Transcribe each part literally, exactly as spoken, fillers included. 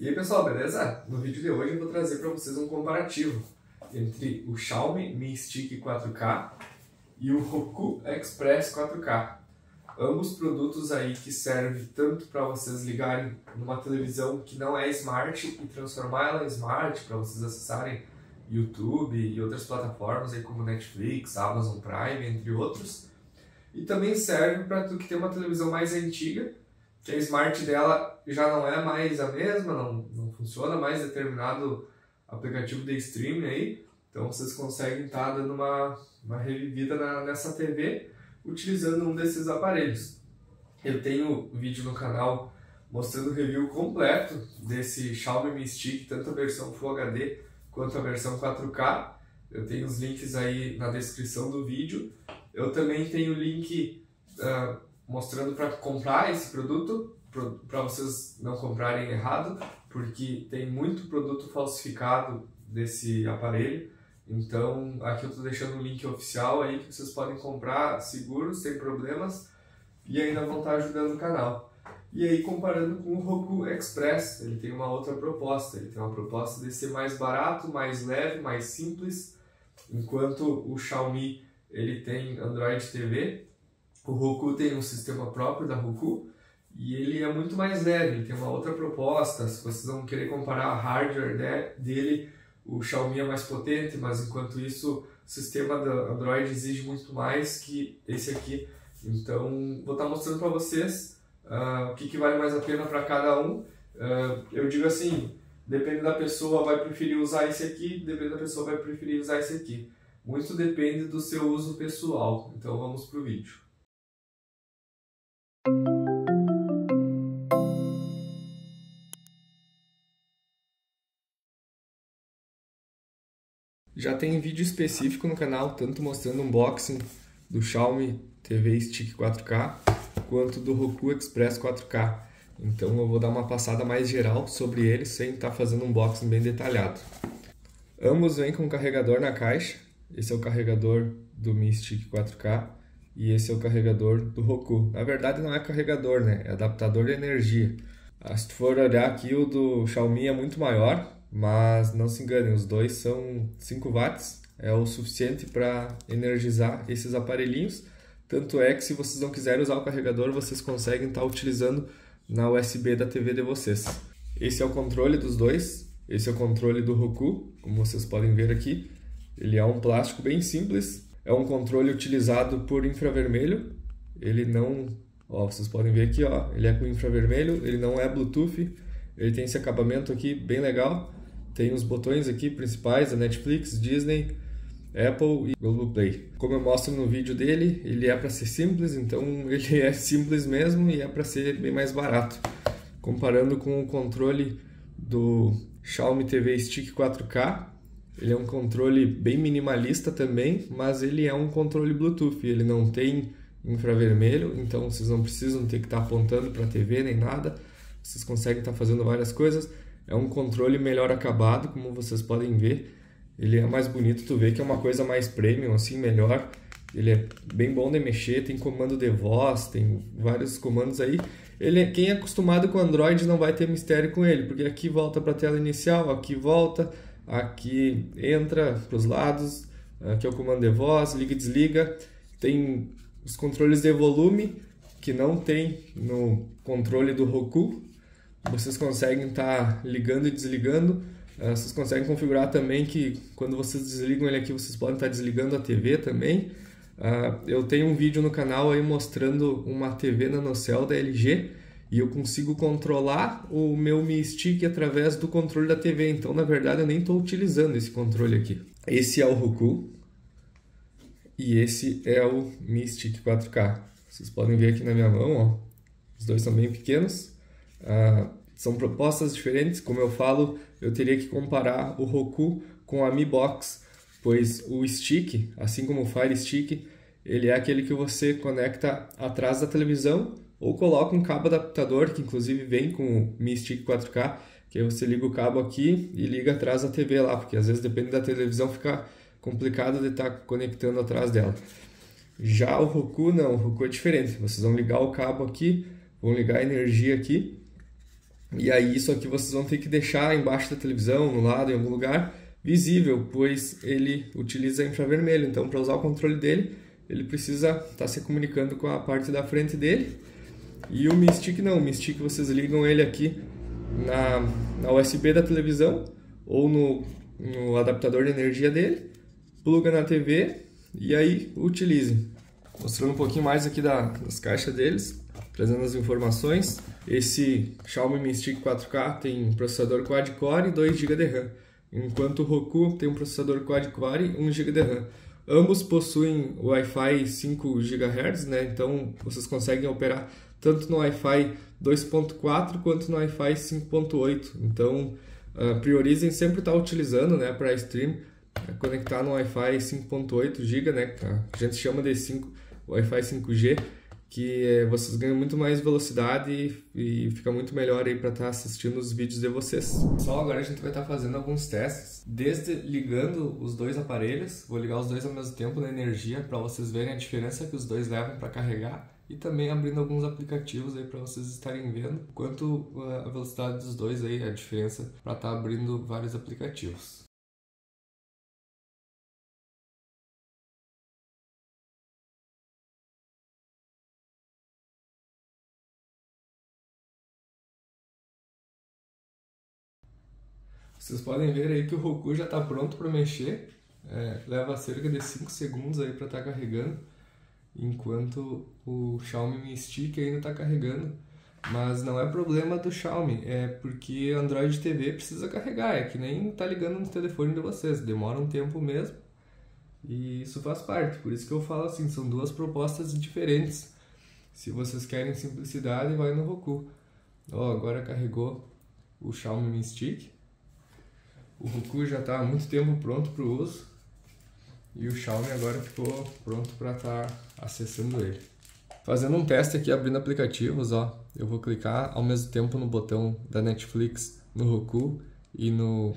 E aí pessoal, beleza? No vídeo de hoje eu vou trazer para vocês um comparativo entre o Xiaomi Mi Stick quatro K e o Roku Express quatro K. Ambos produtos aí que servem tanto para vocês ligarem numa televisão que não é Smart e transformar ela em Smart para vocês acessarem YouTube e outras plataformas aí como Netflix, Amazon Prime, entre outros. E também serve para tu que tem uma televisão mais antiga, que a Smart dela já não é mais a mesma, não, não funciona mais determinado aplicativo de streaming aí. Então vocês conseguem estar tá dando uma, uma revivida na, nessa T V utilizando um desses aparelhos. Eu tenho vídeo no canal mostrando o review completo desse Xiaomi Mi Stick, tanto a versão Full H D quanto a versão quatro K. Eu tenho os links aí na descrição do vídeo. Eu também tenho o link uh, mostrando para comprar esse produto, para vocês não comprarem errado, porque tem muito produto falsificado desse aparelho. Então aqui eu estou deixando um link oficial aí que vocês podem comprar seguro, sem problemas, e ainda vão estar ajudando o canal. E aí comparando com o Roku Express, ele tem uma outra proposta, ele tem uma proposta de ser mais barato, mais leve, mais simples, enquanto o Xiaomi ele tem Android T V, o Roku tem um sistema próprio da Roku e ele é muito mais leve, ele tem uma outra proposta. Se vocês vão querer comparar a hardware dele, o Xiaomi é mais potente, mas enquanto isso o sistema da Android exige muito mais que esse aqui. Então vou estar mostrando para vocês uh, o que, que vale mais a pena para cada um. Uh, eu digo assim, depende da pessoa vai preferir usar esse aqui, depende da pessoa vai preferir usar esse aqui. Muito depende do seu uso pessoal, então vamos para o vídeo. Já tem vídeo específico no canal, tanto mostrando unboxing do Xiaomi T V Stick quatro K, quanto do Roku Express quatro K. Então eu vou dar uma passada mais geral sobre ele, sem estar fazendo um unboxing bem detalhado. Ambos vêm com carregador na caixa. Esse é o carregador do Mi Stick quatro K e esse é o carregador do Roku. Na verdade não é carregador, né? É adaptador de energia. Ah, se tu for olhar aqui, o do Xiaomi é muito maior, mas não se enganem, os dois são cinco watts. É o suficiente para energizar esses aparelhinhos. Tanto é que se vocês não quiserem usar o carregador, vocês conseguem estar utilizando na U S B da T V de vocês. Esse é o controle dos dois. Esse é o controle do Roku, como vocês podem ver aqui. Ele é um plástico bem simples, é um controle utilizado por infravermelho, ele não, ó, vocês podem ver aqui, ó, ele é com infravermelho, ele não é Bluetooth, ele tem esse acabamento aqui bem legal, tem os botões aqui principais da Netflix, Disney, Apple e Google Play. Como eu mostro no vídeo dele, ele é para ser simples, então ele é simples mesmo e é para ser bem mais barato. Comparando com o controle do Xiaomi T V Stick quatro K, ele é um controle bem minimalista também, mas ele é um controle Bluetooth, ele não tem infravermelho, então vocês não precisam ter que estar apontando para a T V nem nada, vocês conseguem estar fazendo várias coisas. É um controle melhor acabado, como vocês podem ver, ele é mais bonito, tu vê que é uma coisa mais premium, assim, melhor, ele é bem bom de mexer, tem comando de voz, tem vários comandos aí. Ele, quem é acostumado com Android não vai ter mistério com ele, porque aqui volta para a tela inicial, aqui volta, aqui entra para os lados, aqui é o comando de voz, liga e desliga. Tem os controles de volume que não tem no controle do Roku, vocês conseguem estar tá ligando e desligando. Vocês conseguem configurar também que quando vocês desligam ele aqui, vocês podem estar tá desligando a T V também. Eu tenho um vídeo no canal aí mostrando uma T V NanoCell da L G e eu consigo controlar o meu Mi Stick através do controle da T V, então na verdade eu nem estou utilizando esse controle aqui. Esse é o Roku e esse é o Mi Stick quatro K. Vocês podem ver aqui na minha mão, ó, os dois são bem pequenos, ah, são propostas diferentes. Como eu falo, eu teria que comparar o Roku com a Mi Box, pois o Stick, assim como o Fire Stick, ele é aquele que você conecta atrás da televisão, ou coloca um cabo adaptador, que inclusive vem com o Mi Stick quatro K, que aí você liga o cabo aqui e liga atrás da T V lá, porque às vezes depende da televisão fica complicado de estar tá conectando atrás dela. Já o Roku não, o Roku é diferente, vocês vão ligar o cabo aqui, vão ligar a energia aqui, E aí isso aqui vocês vão ter que deixar embaixo da televisão, no lado, em algum lugar, visível, pois ele utiliza infravermelho. Então, para usar o controle dele, ele precisa estar se comunicando com a parte da frente dele. E o Mi Stick não, o Mi Stick vocês ligam ele aqui na, na U S B da televisão ou no, no adaptador de energia dele, pluga na T V e aí utilize. Mostrando um pouquinho mais aqui da, das caixas deles, trazendo as informações. Esse Xiaomi Mi Stick quatro K tem um processador quad-core e dois gigas de RAM, enquanto o Roku tem um processador quad-core e um giga de RAM. Ambos possuem Wi-Fi cinco gigahertz, né? Então vocês conseguem operar tanto no Wi-Fi dois ponto quatro quanto no Wi-Fi cinco ponto oito. Então uh, priorizem sempre estar tá utilizando, né, para stream, uh, conectar no Wi-Fi cinco ponto oito giga, né? A gente chama de Wi-Fi cinco G, que uh, vocês ganham muito mais velocidade e, e fica muito melhor aí para estar tá assistindo os vídeos de vocês. Pessoal, agora a gente vai estar tá fazendo alguns testes, desde ligando os dois aparelhos. Vou ligar os dois ao mesmo tempo na energia para vocês verem a diferença que os dois levam para carregar. E também abrindo alguns aplicativos aí para vocês estarem vendo quanto a velocidade dos dois aí, a diferença para estar abrindo vários aplicativos. Vocês podem ver aí que o Roku já está pronto para mexer. É, leva cerca de cinco segundos aí para estar carregando, enquanto o Xiaomi Mi Stick ainda está carregando, mas não é problema do Xiaomi, é porque Android T V precisa carregar, é que nem tá ligando no telefone de vocês, demora um tempo mesmo, e isso faz parte. Por isso que eu falo assim, são duas propostas diferentes. Se vocês querem simplicidade, vai no Roku. Ó, agora carregou o Xiaomi Mi Stick, o Roku já está há muito tempo pronto para o uso, e o Xiaomi agora ficou pronto para estar tá acessando ele. Fazendo um teste aqui, abrindo aplicativos, ó, eu vou clicar ao mesmo tempo no botão da Netflix no Roku e no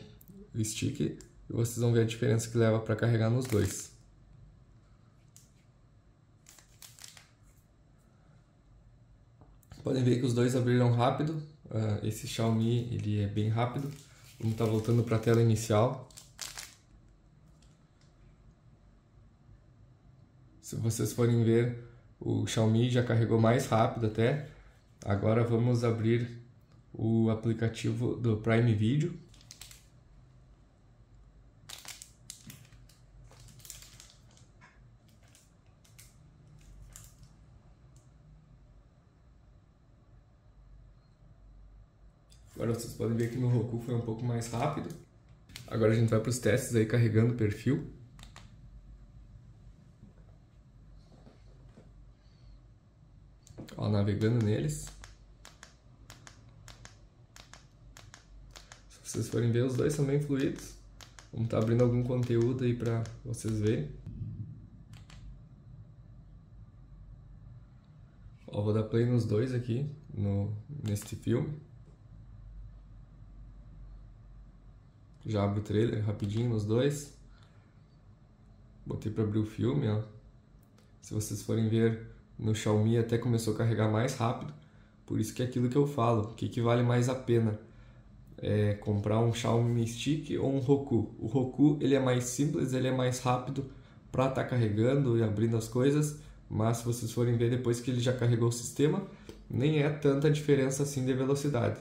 Stick, e vocês vão ver a diferença que leva para carregar nos dois. Podem ver que os dois abriram rápido. Uh, esse Xiaomi ele é bem rápido. Vamos estar tá voltando para a tela inicial. Se vocês forem ver, o Xiaomi já carregou mais rápido até. Agora vamos abrir o aplicativo do Prime Video. Agora vocês podem ver que no Roku foi um pouco mais rápido. Agora a gente vai para os testes aí, carregando o perfil. Ó, navegando neles. Se vocês forem ver, os dois são bem fluidos. Vamos estar tá abrindo algum conteúdo aí para vocês verem. Ó, vou dar play nos dois aqui, no, neste filme. Já abro o trailer rapidinho nos dois. Botei para abrir o filme, ó. Se vocês forem ver, no Xiaomi até começou a carregar mais rápido. Por isso que é aquilo que eu falo, o que, que vale mais a pena é comprar um Xiaomi Mi Stick ou um Roku. O Roku ele é mais simples, ele é mais rápido para estar tá carregando e abrindo as coisas, mas se vocês forem ver, depois que ele já carregou o sistema, nem é tanta diferença assim de velocidade.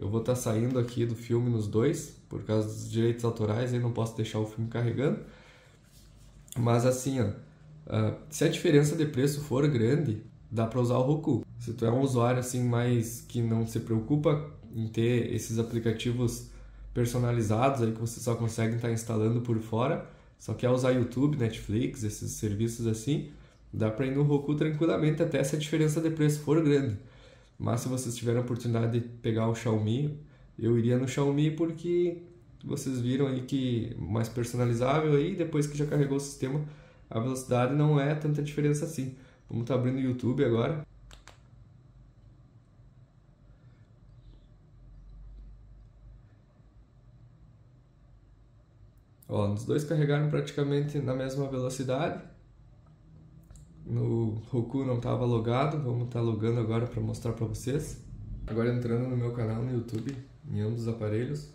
Eu vou estar tá saindo aqui do filme nos dois, por causa dos direitos autorais, eu não posso deixar o filme carregando, mas assim, ó, Uh, se a diferença de preço for grande, dá para usar o Roku. Se tu é um usuário assim mais que não se preocupa em ter esses aplicativos personalizados aí que você só consegue estar instalando por fora, só quer usar YouTube, Netflix, esses serviços assim, dá para ir no Roku tranquilamente até se a diferença de preço for grande. Mas se vocês tiverem a oportunidade de pegar o Xiaomi, eu iria no Xiaomi porque vocês viram aí que mais personalizável aí, depois que já carregou o sistema, a velocidade não é tanta diferença assim. Vamos estar abrindo o YouTube agora. Ó, os dois carregaram praticamente na mesma velocidade. No Roku não estava logado, vamos estar logando agora para mostrar para vocês. Agora entrando no meu canal no YouTube, em ambos os aparelhos,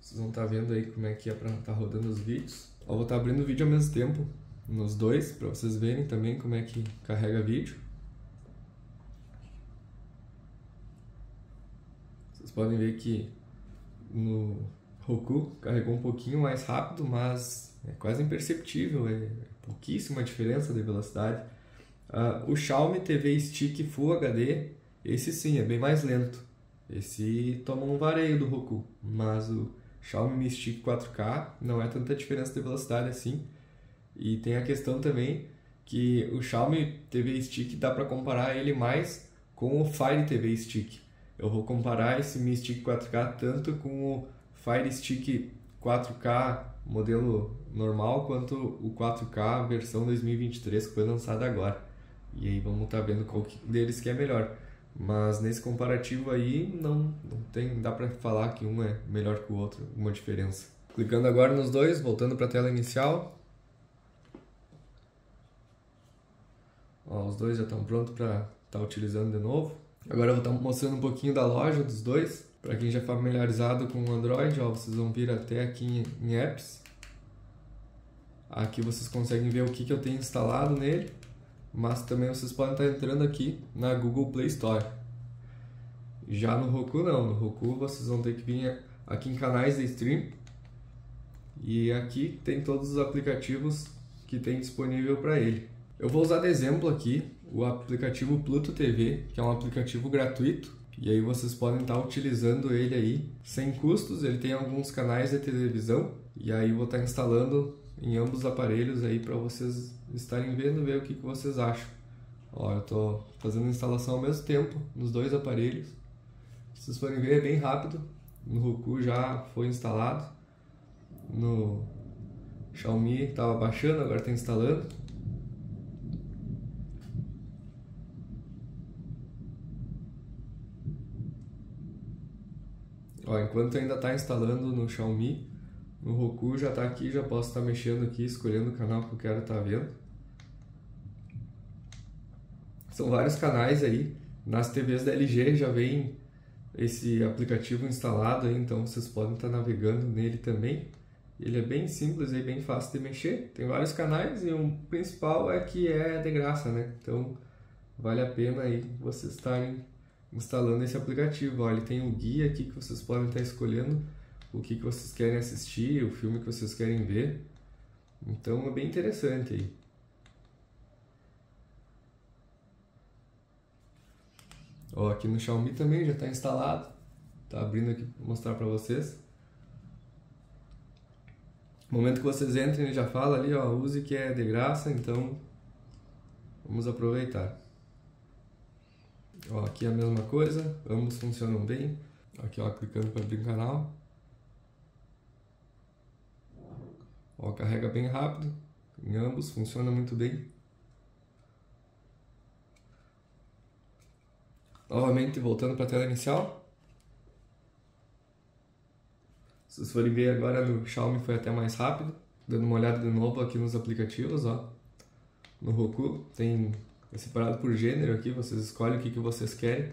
vocês vão estar vendo aí como é que é para estar rodando os vídeos. Eu vou estar abrindo o vídeo ao mesmo tempo nos dois, para vocês verem também como é que carrega vídeo. Vocês podem ver que no Roku carregou um pouquinho mais rápido, mas é quase imperceptível, é pouquíssima diferença de velocidade. Uh, o Xiaomi T V Stick Full H D, esse sim, é bem mais lento. Esse toma um vareio do Roku, mas o Xiaomi Mi Stick quatro K não é tanta diferença de velocidade assim. E tem a questão também que o Xiaomi T V Stick dá para comparar ele mais com o Fire T V Stick. Eu vou comparar esse Mi Stick quatro K tanto com o Fire Stick quatro K modelo normal quanto o quatro K versão dois mil e vinte e três que foi lançada agora. E aí vamos estar vendo qual deles que é melhor. Mas nesse comparativo aí não, não tem, dá para falar que um é melhor que o outro, uma diferença. Clicando agora nos dois, voltando para a tela inicial. Ó, os dois já estão prontos para estar utilizando de novo. Agora eu vou estar mostrando um pouquinho da loja dos dois. Para quem já é familiarizado com o Android, ó, vocês vão vir até aqui em, em Apps. Aqui vocês conseguem ver o que, que eu tenho instalado nele. Mas também vocês podem estar entrando aqui na Google Play Store. Já no Roku não. No Roku vocês vão ter que vir aqui em canais de stream. E aqui tem todos os aplicativos que tem disponível para ele. Eu vou usar de exemplo aqui o aplicativo Pluto T V, que é um aplicativo gratuito. E aí vocês podem estar utilizando ele aí sem custos. Ele tem alguns canais de televisão. E aí eu vou estar instalando em ambos os aparelhos aí para vocês estarem vendo, ver o que, que vocês acham. Ó, eu estou fazendo a instalação ao mesmo tempo nos dois aparelhos. Vocês podem ver, é bem rápido. No Roku já foi instalado. No Xiaomi estava baixando, agora está instalando. Ó, enquanto ainda está instalando no Xiaomi, no Roku já está aqui, já posso estar tá mexendo aqui, escolhendo o canal que eu quero estar tá vendo. São vários canais aí. Nas T Vs da L G já vem esse aplicativo instalado aí, então vocês podem estar tá navegando nele também. Ele é bem simples e bem fácil de mexer. Tem vários canais e o principal é que é de graça, né? Então vale a pena aí vocês estarem instalando esse aplicativo. Ó, ele tem um guia aqui que vocês podem estar escolhendo o que, que vocês querem assistir, o filme que vocês querem ver. Então é bem interessante aí. Ó, aqui no Xiaomi também já está instalado. Tá abrindo aqui para mostrar para vocês. No momento que vocês entrem, ele já fala ali, ó, use que é de graça, então vamos aproveitar. Ó, aqui é a mesma coisa, ambos funcionam bem. Aqui, ó, clicando para abrir o canal. Ó, carrega bem rápido, em ambos funciona muito bem. Novamente voltando para a tela inicial. Se vocês forem ver agora, no Xiaomi foi até mais rápido. Dando uma olhada de novo aqui nos aplicativos, ó. No Roku tem é separado por gênero aqui, vocês escolhem o que, que vocês querem.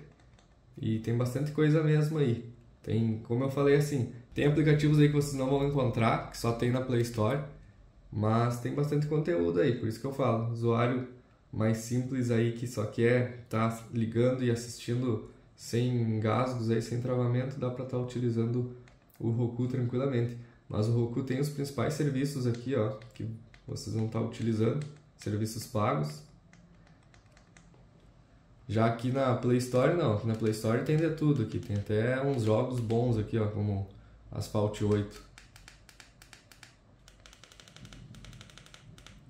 E tem bastante coisa mesmo aí. Tem, como eu falei assim, tem aplicativos aí que vocês não vão encontrar, que só tem na Play Store. Mas tem bastante conteúdo aí, por isso que eu falo. Usuário mais simples aí que só quer estar ligando e assistindo sem engasgos, aí, sem travamento, dá para estar utilizando o Roku tranquilamente. Mas o Roku tem os principais serviços aqui, ó, que vocês vão estar utilizando, serviços pagos. Já aqui na Play Store não, aqui na Play Store tem de tudo aqui, tem até uns jogos bons aqui, ó, como Asphalt oito.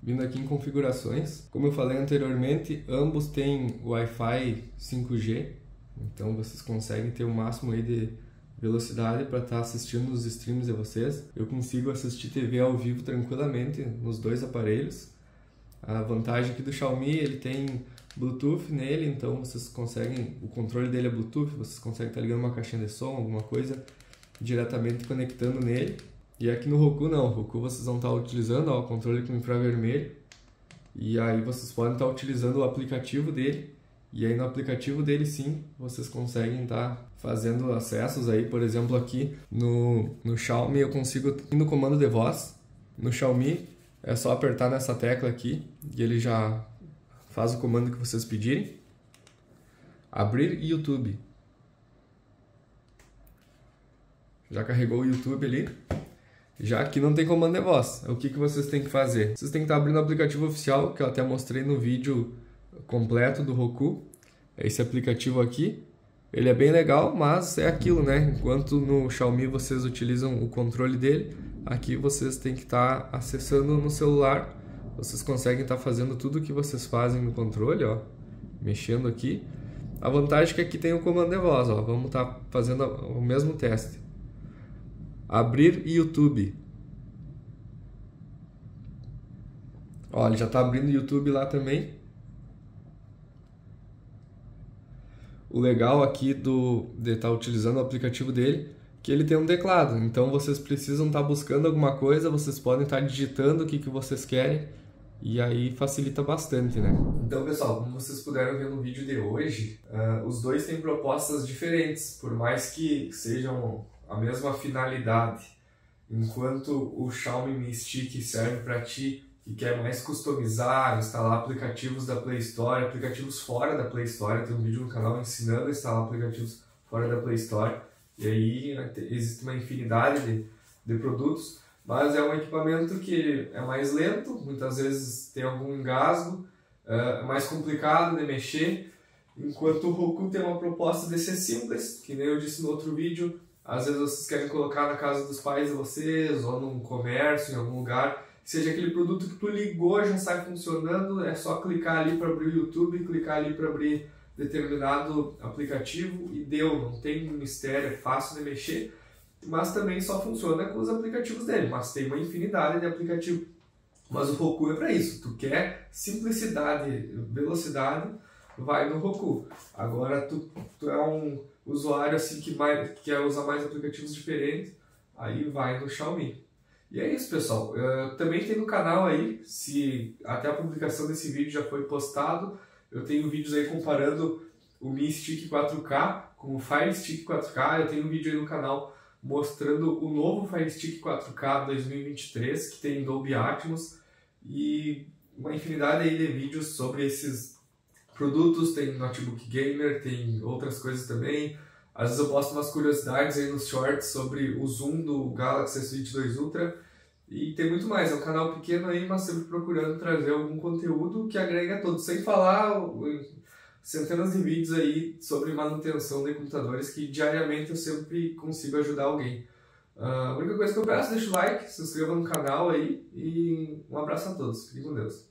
Vindo aqui em configurações, como eu falei anteriormente, ambos têm Wi-Fi cinco G, então vocês conseguem ter o máximo aí de velocidade para estar tá assistindo os streams de vocês. Eu consigo assistir T V ao vivo tranquilamente nos dois aparelhos. A vantagem aqui do Xiaomi, ele tem Bluetooth nele, então vocês conseguem, o controle dele é Bluetooth, vocês conseguem estar ligando uma caixinha de som, alguma coisa, diretamente conectando nele. E aqui no Roku não, o Roku vocês vão estar utilizando, ó, o controle com infravermelho, e aí vocês podem estar utilizando o aplicativo dele E aí no aplicativo dele sim, vocês conseguem estar tá fazendo acessos aí, por exemplo aqui no, no Xiaomi eu consigo ir no comando de voz, no Xiaomi é só apertar nessa tecla aqui e ele já faz o comando que vocês pedirem. Abrir YouTube. Já carregou o YouTube ali. Já aqui não tem comando de voz. O que, que vocês têm que fazer? Vocês têm que estar abrindo o aplicativo oficial, que eu até mostrei no vídeo completo do Roku. Esse aplicativo aqui, ele é bem legal, mas é aquilo, né? Enquanto no Xiaomi vocês utilizam o controle dele, aqui vocês têm que estar acessando no celular. Vocês conseguem estar fazendo tudo o que vocês fazem no controle, ó. Mexendo aqui. A vantagem é que aqui tem o comando de voz, ó. Vamos estar fazendo o mesmo teste. Abrir YouTube. Ó, ele já está abrindo o YouTube lá também. O legal aqui do, de estar tá utilizando o aplicativo dele, que ele tem um teclado. Então vocês precisam estar tá buscando alguma coisa, vocês podem estar tá digitando o que, que vocês querem. E aí facilita bastante, né? Então pessoal, como vocês puderam ver no vídeo de hoje, uh, os dois têm propostas diferentes, por mais que sejam a mesma finalidade. Enquanto o Xiaomi Mi Stick serve para ti que quer mais customizar, instalar aplicativos da Play Store, aplicativos fora da Play Store, tem um vídeo no canal ensinando a instalar aplicativos fora da Play Store, e aí existe uma infinidade de, de produtos, mas é um equipamento que é mais lento, muitas vezes tem algum engasgo, é mais complicado de mexer, enquanto o Roku tem uma proposta de ser simples, que nem eu disse no outro vídeo. Às vezes vocês querem colocar na casa dos pais de vocês, ou num comércio, em algum lugar. Seja aquele produto que tu ligou, já sai funcionando, é só clicar ali para abrir o YouTube, clicar ali para abrir determinado aplicativo e deu, não tem mistério, é fácil de mexer. Mas também só funciona com os aplicativos dele, mas tem uma infinidade de aplicativo. Mas o Roku é para isso, tu quer simplicidade, velocidade, vai no Roku. Agora tu, tu é um usuário assim que, mais, que quer usar mais aplicativos diferentes, aí vai no Xiaomi. E é isso, pessoal. Eu, também tem no canal aí, se até a publicação desse vídeo já foi postado, eu tenho vídeos aí comparando o Mi Stick quatro K com o Fire Stick quatro K. Eu tenho um vídeo aí no canal mostrando o novo Fire Stick quatro K dois mil e vinte e três, que tem Dolby Atmos, e uma infinidade aí de vídeos sobre esses produtos, tem notebook gamer, tem outras coisas também. Às vezes eu posto umas curiosidades aí nos shorts sobre o zoom do Galaxy S vinte e dois Ultra e tem muito mais. É um canal pequeno aí, mas sempre procurando trazer algum conteúdo que agregue a todos, sem falar centenas de vídeos aí sobre manutenção de computadores que diariamente eu sempre consigo ajudar alguém. A única coisa que eu peço, deixa o like, se inscreva no canal aí e um abraço a todos. Fiquem com Deus.